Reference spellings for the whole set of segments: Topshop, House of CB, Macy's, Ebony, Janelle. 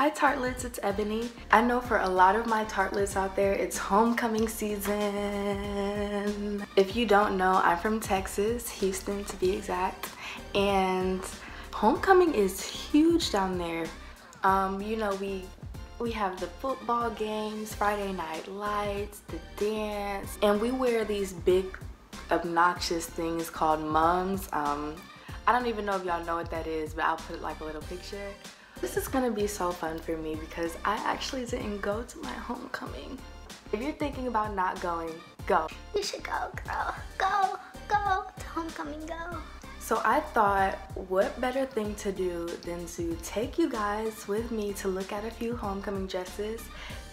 Hi tartlets, it's Ebony. I know for a lot of my tartlets out there, it's homecoming season. If you don't know, I'm from Texas, Houston to be exact, and homecoming is huge down there. You know, we have the football games, Friday night lights, the dance, and we wear these big obnoxious things called mums. I don't even know if y'all know what that is, but I'll put like a little picture. This is gonna be so fun for me because I actually didn't go to my homecoming. If you're thinking about not going, go. You should go, girl. Go, go, to homecoming, go. So I thought, what better thing to do than to take you guys with me to look at a few homecoming dresses.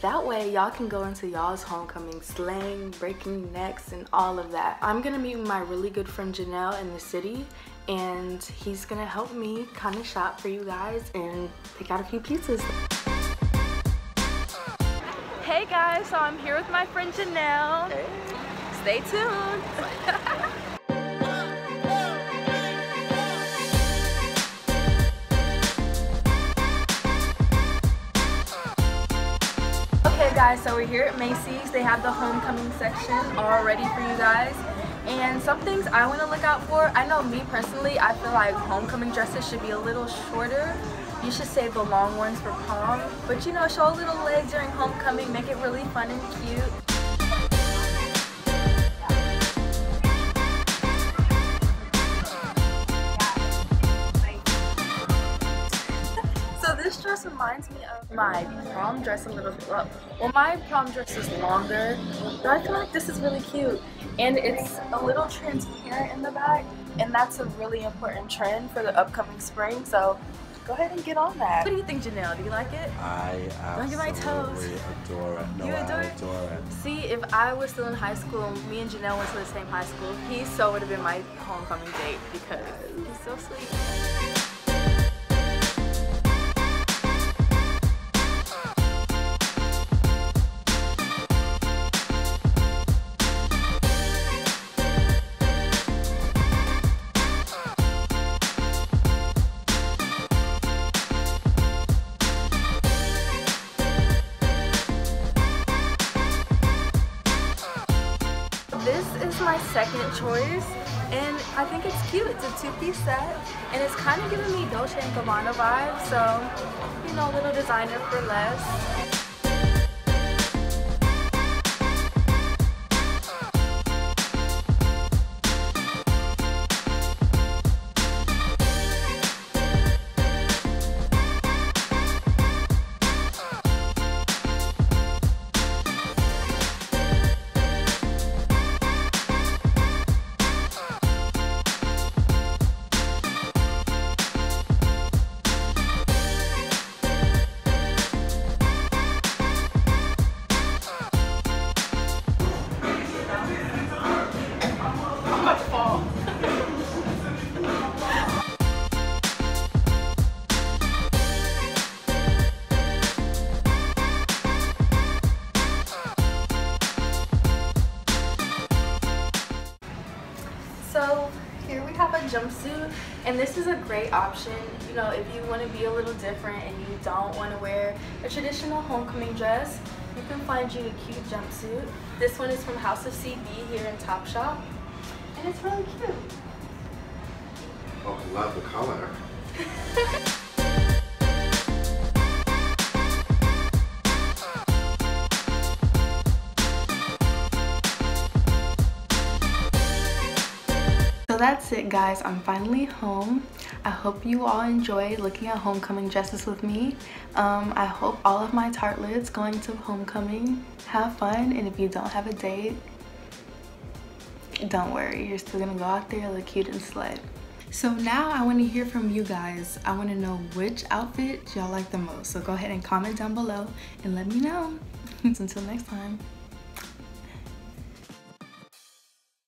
That way y'all can go into y'all's homecoming slaying, breaking necks, and all of that. I'm gonna meet my really good friend Janelle in the city, and he's gonna help me kind of shop for you guys and pick out a few pieces. Hey guys, so I'm here with my friend Janelle. Hey. Stay tuned. Guys, so we're here at Macy's. They have the homecoming section all ready for you guys, and some things I want to look out for. I know me personally, I feel like homecoming dresses should be a little shorter. You should save the long ones for prom, but you know, show a little leg during homecoming, make it really fun and cute. This dress reminds me of my prom dress a little bit. Well, my prom dress is longer, but I feel like this is really cute. And it's a little transparent in the back, and that's a really important trend for the upcoming spring, so go ahead and get on that. What do you think, Janelle? Do you like it? I absolutely adore it. No, you adore it? See, if I was still in high school, me and Janelle went to the same high school, he so would have been my homecoming date because he's so sweet. My second choice, and I think it's cute. It's a two-piece set, and it's kind of giving me Dolce & Gabbana vibes, so, you know, a little designer for less. So here we have a jumpsuit, and this is a great option, you know, if you want to be a little different and you don't want to wear a traditional homecoming dress, you can find you a cute jumpsuit. This one is from House of CB here in Topshop, and it's really cute. Oh, I love the color. So that's it guys, I'm finally home. I hope you all enjoyed looking at homecoming dresses with me. I hope all of my tartlets going to homecoming have fun, and if you don't have a date, don't worry, you're still gonna go out there, look cute and slay. So now I want to hear from you guys. I want to know which outfit y'all like the most, so go ahead and comment down below and let me know. Until next time.